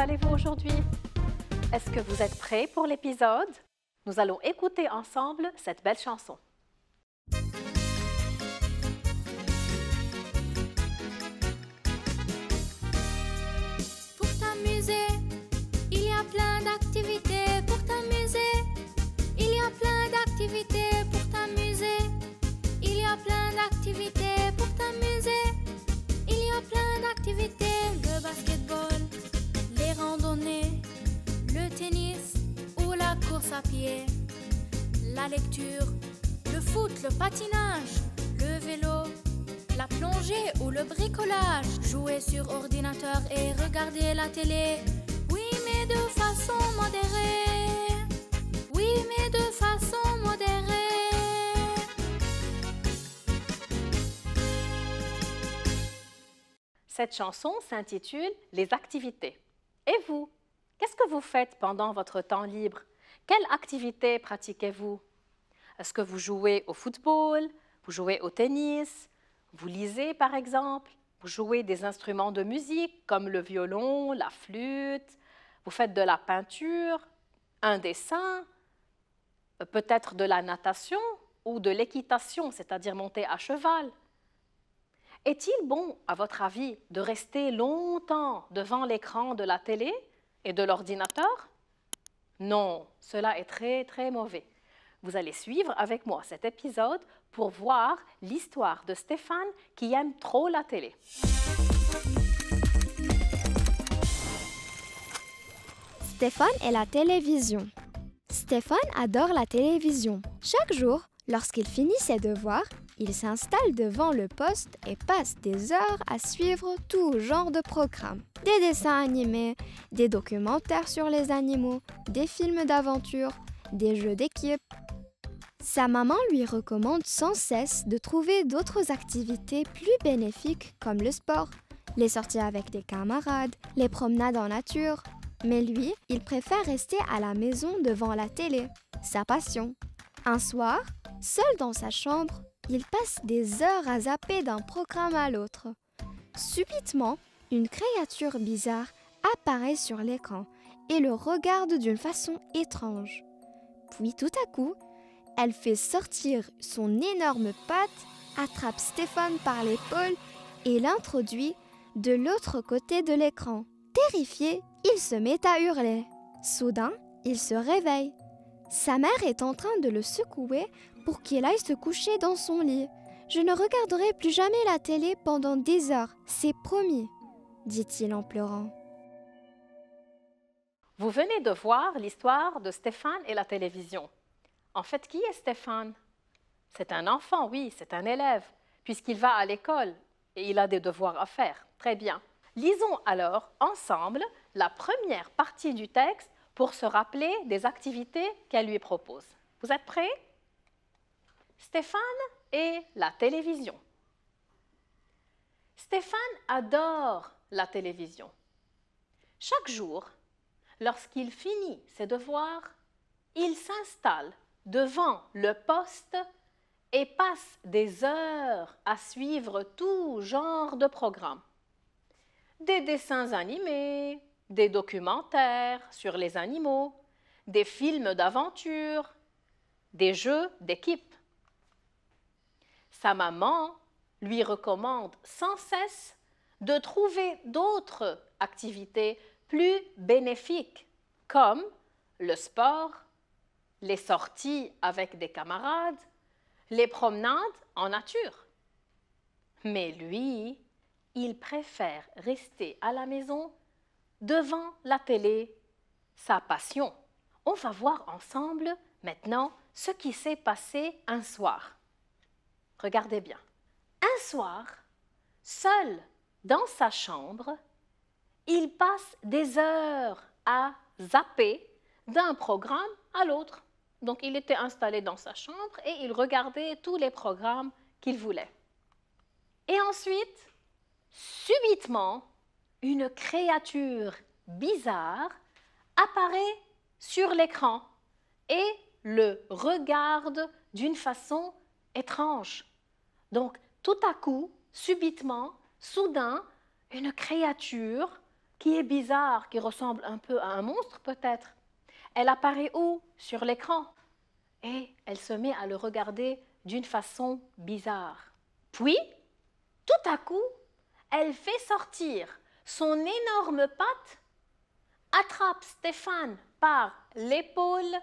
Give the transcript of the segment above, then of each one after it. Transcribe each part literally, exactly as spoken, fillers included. allez-vous aujourd'hui? Est-ce que vous êtes prêts pour l'épisode? Nous allons écouter ensemble cette belle chanson. Pour t'amuser, il y a plein d'activités. Pour t'amuser, il y a plein d'activités. Pour t'amuser, il y a plein d'activités. Pour t'amuser, il y a plein d'activités. Le basketball, les randonnées, le tennis ou la course à pied, la lecture, le foot, le patinage, le vélo, la plongée ou le bricolage, jouer sur ordinateur et regarder la télé. Oui, mais de façon modérée. Oui, mais de façon modérée. Cette chanson s'intitule « Les activités ». Et vous? Qu'est-ce que vous faites pendant votre temps libre? Quelle activité pratiquez-vous? Est-ce que vous jouez au football? Vous jouez au tennis? Vous lisez par exemple? Vous jouez des instruments de musique comme le violon, la flûte? Vous faites de la peinture? Un dessin? Peut-être de la natation ou de l'équitation, c'est-à-dire monter à cheval? Est-il bon, à votre avis, de rester longtemps devant l'écran de la télé et de l'ordinateur? Non, cela est très, très mauvais. Vous allez suivre avec moi cet épisode pour voir l'histoire de Stéphane qui aime trop la télé. Stéphane et la télévision. Stéphane adore la télévision. Chaque jour, lorsqu'il finit ses devoirs, il s'installe devant le poste et passe des heures à suivre tout genre de programmes. Des dessins animés, des documentaires sur les animaux, des films d'aventure, des jeux d'équipe. Sa maman lui recommande sans cesse de trouver d'autres activités plus bénéfiques comme le sport, les sorties avec des camarades, les promenades en nature. Mais lui, il préfère rester à la maison devant la télé, sa passion. Un soir, seul dans sa chambre, il passe des heures à zapper d'un programme à l'autre. Subitement, une créature bizarre apparaît sur l'écran et le regarde d'une façon étrange. Puis tout à coup, elle fait sortir son énorme patte, attrape Stéphane par l'épaule et l'introduit de l'autre côté de l'écran. Terrifié, il se met à hurler. Soudain, il se réveille. Sa mère est en train de le secouer pour qu'il aille se coucher dans son lit. « Je ne regarderai plus jamais la télé pendant des heures, c'est promis », dit-il en pleurant. Vous venez de voir l'histoire de Stéphane et la télévision. En fait, qui est Stéphane? C'est un enfant, oui, c'est un élève, puisqu'il va à l'école et il a des devoirs à faire. Très bien. Lisons alors ensemble la première partie du texte pour se rappeler des activités qu'elle lui propose. Vous êtes prêts? Stéphane et la télévision. Stéphane adore la télévision. Chaque jour, lorsqu'il finit ses devoirs, il s'installe devant le poste et passe des heures à suivre tout genre de programmes. Des dessins animés, des documentaires sur les animaux, des films d'aventure, des jeux d'équipe. Sa maman lui recommande sans cesse de trouver d'autres activités plus bénéfiques, comme le sport, les sorties avec des camarades, les promenades en nature. Mais lui, il préfère rester à la maison devant la télé, sa passion. On va voir ensemble maintenant ce qui s'est passé un soir. Regardez bien. Un soir, seul dans sa chambre, il passe des heures à zapper d'un programme à l'autre. Donc, il était installé dans sa chambre et il regardait tous les programmes qu'il voulait. Et ensuite, subitement, une créature bizarre apparaît sur l'écran et le regarde d'une façon étrange. Donc, tout à coup, subitement, soudain, une créature qui est bizarre, qui ressemble un peu à un monstre peut-être. Elle apparaît où? Sur l'écran. Et elle se met à le regarder d'une façon bizarre. Puis, tout à coup, elle fait sortir son énorme patte, attrape Stéphane par l'épaule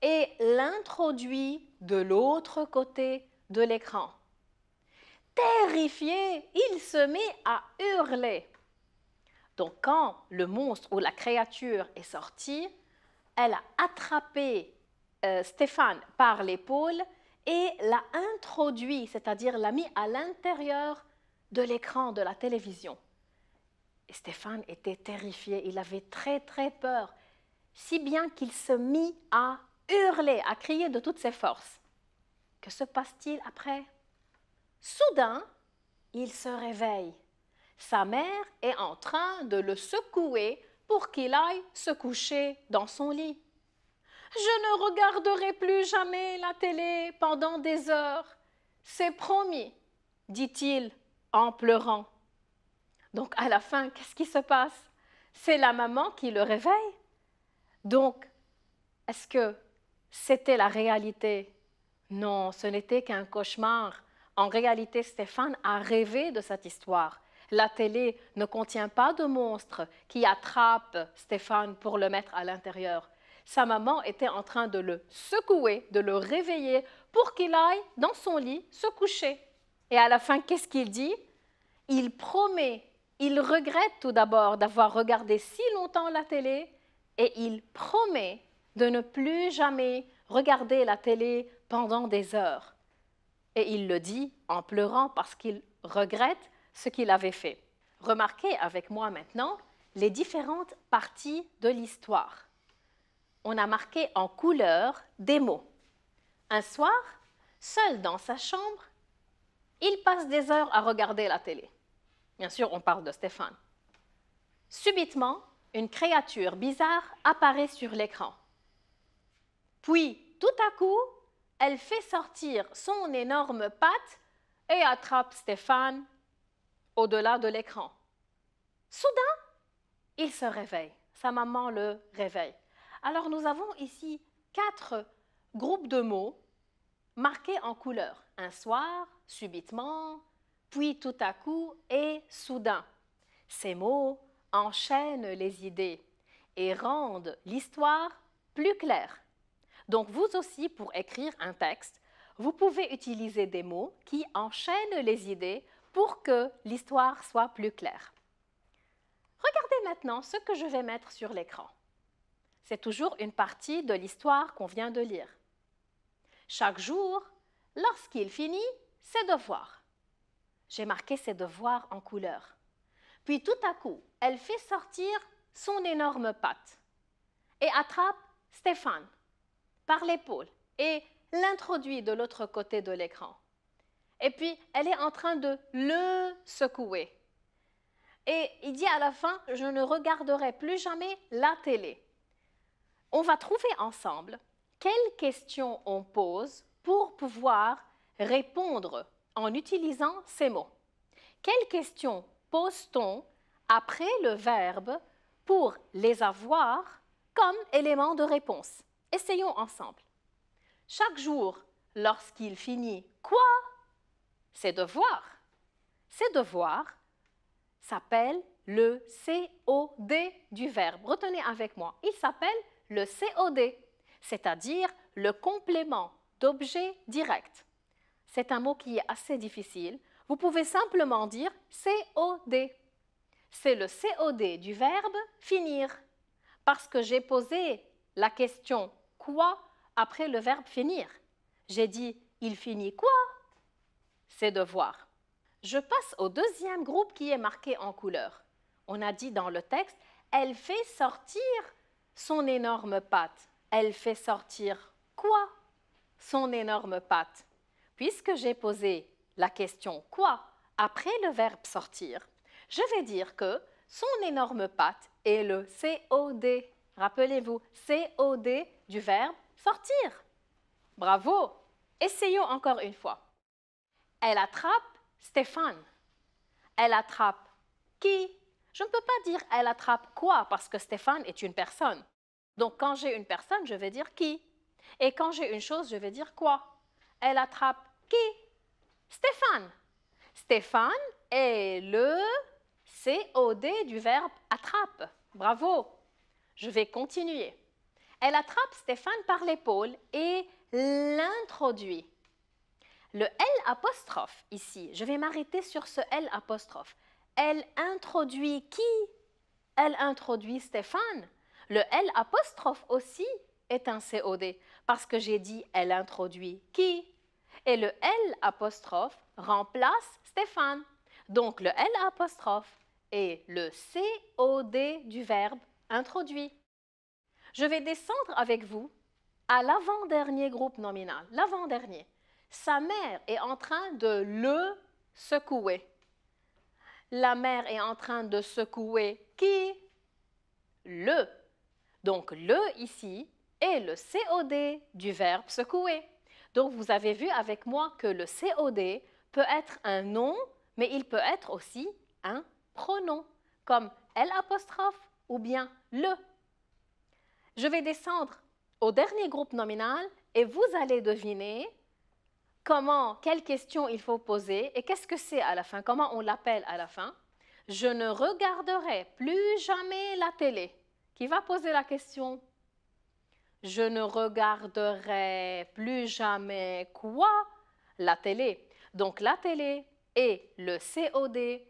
et l'introduit de l'autre côté de l'écran. Terrifié, il se met à hurler. Donc quand le monstre ou la créature est sortie, elle a attrapé euh, Stéphane par l'épaule et l'a introduit, c'est-à-dire l'a mis à l'intérieur de l'écran de la télévision. Et Stéphane était terrifié, il avait très très peur, si bien qu'il se mit à hurler, à crier de toutes ses forces. Que se passe-t-il après? Soudain, il se réveille. Sa mère est en train de le secouer pour qu'il aille se coucher dans son lit. « Je ne regarderai plus jamais la télé pendant des heures, c'est promis », dit-il en pleurant. Donc à la fin, qu'est-ce qui se passe? C'est la maman qui le réveille. Donc, est-ce que c'était la réalité? Non, ce n'était qu'un cauchemar. En réalité, Stéphane a rêvé de cette histoire. La télé ne contient pas de monstre qui attrape Stéphane pour le mettre à l'intérieur. Sa maman était en train de le secouer, de le réveiller pour qu'il aille dans son lit se coucher. Et à la fin, qu'est-ce qu'il dit? Il promet, il regrette tout d'abord d'avoir regardé si longtemps la télé et il promet de ne plus jamais regarder la télé pendant des heures. Et il le dit en pleurant parce qu'il regrette ce qu'il avait fait. Remarquez avec moi maintenant les différentes parties de l'histoire. On a marqué en couleur des mots. Un soir, seul dans sa chambre, il passe des heures à regarder la télé. Bien sûr, on parle de Stéphane. Subitement, une créature bizarre apparaît sur l'écran. Puis, tout à coup, elle fait sortir son énorme patte et attrape Stéphane au-delà de l'écran. Soudain, il se réveille. Sa maman le réveille. Alors, nous avons ici quatre groupes de mots marqués en couleur. Un soir, subitement, puis tout à coup et soudain. Ces mots enchaînent les idées et rendent l'histoire plus claire. Donc, vous aussi, pour écrire un texte, vous pouvez utiliser des mots qui enchaînent les idées pour que l'histoire soit plus claire. Regardez maintenant ce que je vais mettre sur l'écran. C'est toujours une partie de l'histoire qu'on vient de lire. Chaque jour, lorsqu'il finit ses devoirs. J'ai marqué ses devoirs en couleur. Puis tout à coup, elle fait sortir son énorme patte et attrape Stéphane par l'épaule et l'introduit de l'autre côté de l'écran. Et puis, elle est en train de le secouer. Et il dit à la fin, je ne regarderai plus jamais la télé. On va trouver ensemble quelles questions on pose pour pouvoir répondre en utilisant ces mots. Quelles questions pose-t-on après le verbe pour les avoir comme élément de réponse? Essayons ensemble. Chaque jour, lorsqu'il finit quoi? Ses devoirs. Ses devoirs s'appelle le C O D du verbe. Retenez avec moi, il s'appelle le C O D, c'est-à-dire le complément d'objet direct. C'est un mot qui est assez difficile. Vous pouvez simplement dire C O D. C'est le C O D du verbe finir, parce que j'ai posé la question quoi après le verbe finir. J'ai dit il finit quoi? Ses devoirs. Je passe au deuxième groupe qui est marqué en couleur. On a dit dans le texte, elle fait sortir son énorme patte. Elle fait sortir quoi? Son énorme patte. Puisque j'ai posé la question quoi après le verbe sortir, je vais dire que son énorme patte est le C O D. Rappelez-vous, C O D du verbe sortir. Bravo! Essayons encore une fois. Elle attrape Stéphane. Elle attrape qui? Je ne peux pas dire elle attrape quoi parce que Stéphane est une personne. Donc quand j'ai une personne, je vais dire qui. Et quand j'ai une chose, je vais dire quoi. Elle attrape qui? Stéphane. Stéphane est le C O D du verbe attrape. Bravo. Je vais continuer. Elle attrape Stéphane par l'épaule et l'introduit. Le L apostrophe ici, je vais m'arrêter sur ce L apostrophe. Elle introduit qui? Elle introduit Stéphane. Le L apostrophe aussi est un C O D parce que j'ai dit elle introduit qui? Et le L apostrophe remplace Stéphane. Donc le L apostrophe est le C O D du verbe introduit. Je vais descendre avec vous à l'avant-dernier groupe nominal, l'avant-dernier. Sa mère est en train de le secouer. La mère est en train de secouer qui? Le. Donc le ici est le C O D du verbe secouer. Donc vous avez vu avec moi que le C O D peut être un nom, mais il peut être aussi un pronom, comme L' ou bien le. Je vais descendre au dernier groupe nominal et vous allez deviner comment, quelle question il faut poser et qu'est-ce que c'est à la fin, comment on l'appelle à la fin. Je ne regarderai plus jamais la télé. Qui va poser la question? Je ne regarderai plus jamais quoi? La télé. Donc la télé est le C O D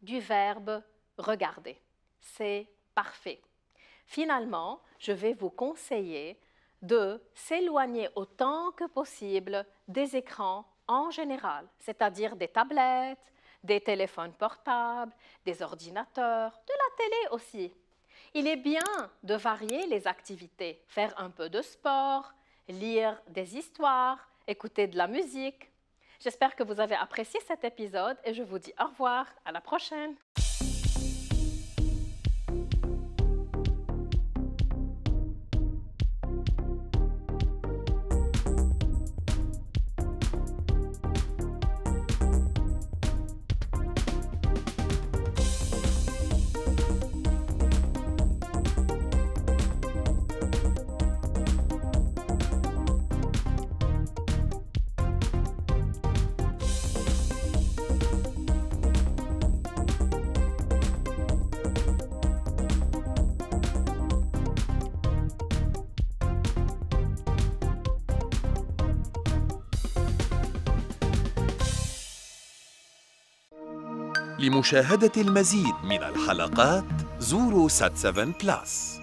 du verbe regarder. C'est parfait. Finalement, je vais vous conseiller de s'éloigner autant que possible des écrans en général, c'est-à-dire des tablettes, des téléphones portables, des ordinateurs, de la télé aussi. Il est bien de varier les activités, faire un peu de sport, lire des histoires, écouter de la musique. J'espère que vous avez apprécié cet épisode et je vous dis au revoir, à la prochaine! لمشاهدة المزيد من الحلقات زوروا سات سفن بلاس.